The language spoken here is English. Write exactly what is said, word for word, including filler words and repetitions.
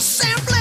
simply